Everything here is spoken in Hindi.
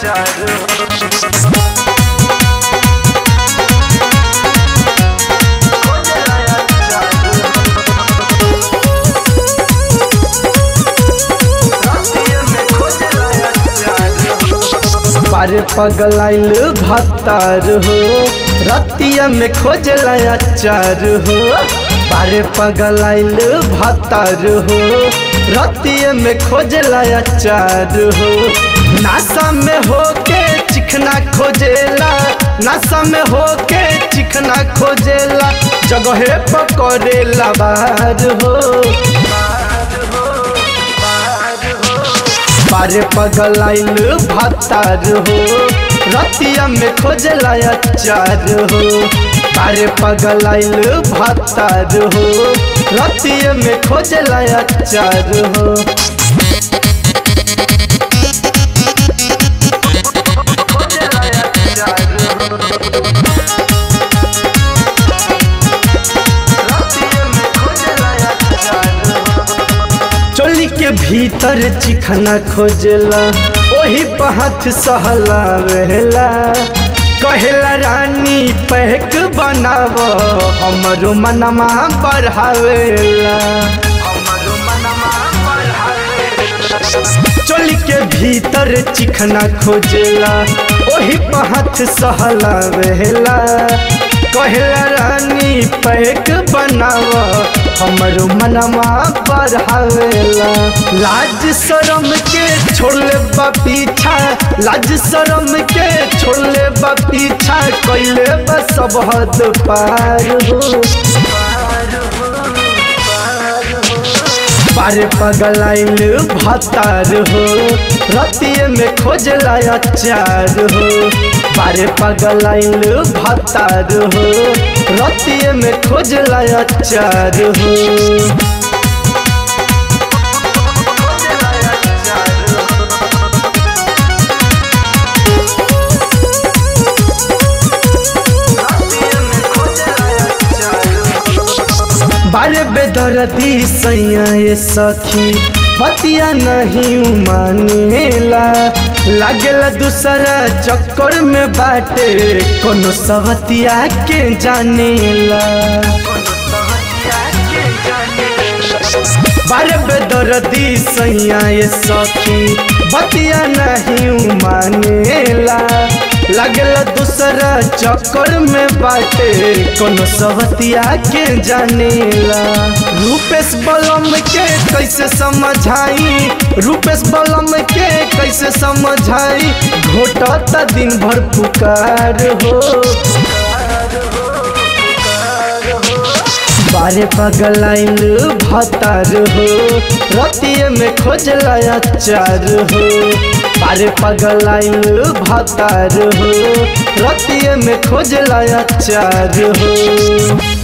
अचार हो। पार पगलाइल भतार हो, रतिया में खोजला अचार हो। पार पगलाइल भतार हो, रतिया में खोजला अचार हो। नशा में होके चिकना खोजेला, नशा में होके चिकना खोजेला, जगहे पकड़ेला बार हो। पार पगलाइल भतार हो, रतिया में खोजला अचार हो। पार पगलाइल भतार हो, रतिया में खोजला अचार हो। चोली के भीतर चिकना खोजला, वही पहत सहला वेला। कहेला रानी पैक बनाव, हमरो मनमा बढ़ावेला। चोली के भीतर चिकना खोजला, वही पहत सहला वेला। कहेला रानी पैक बनाव, हमरो मनमा बढ़ावेला। लाज शरम के छोड़ले बा पीछा, लाज शरम के छोड़ले बा पीछा, कइले बा सब हद पार हो। पार पगलाइल भतार हो, रतिया में खोजला अचार हो। पार पगलाइल भतार हो, रतिया में खोजला अचार हो। बारे बेदर्दी सैया ये सखी, बतिया नहीं मानेला। लागेला दूसरा चक्कर में बाटे, कोनो सवतिया के जानेला। बारे बेदर्दी सैया ये सखी, बतिया नहीं मानेला। लागेला दूसरा चक्कर में बाटे, कोनो सवतिया के जानेला। रूपेश बलम के कैसे समझाई, रूपेश बलम के कैसे समझाई, घोटता दिन भर पुकार हो। पार पगलाइल भतार हो, रतिया में खोजला अचार हो। पार पगलाइल भतार हो, रतिया में खोजला अचार हो।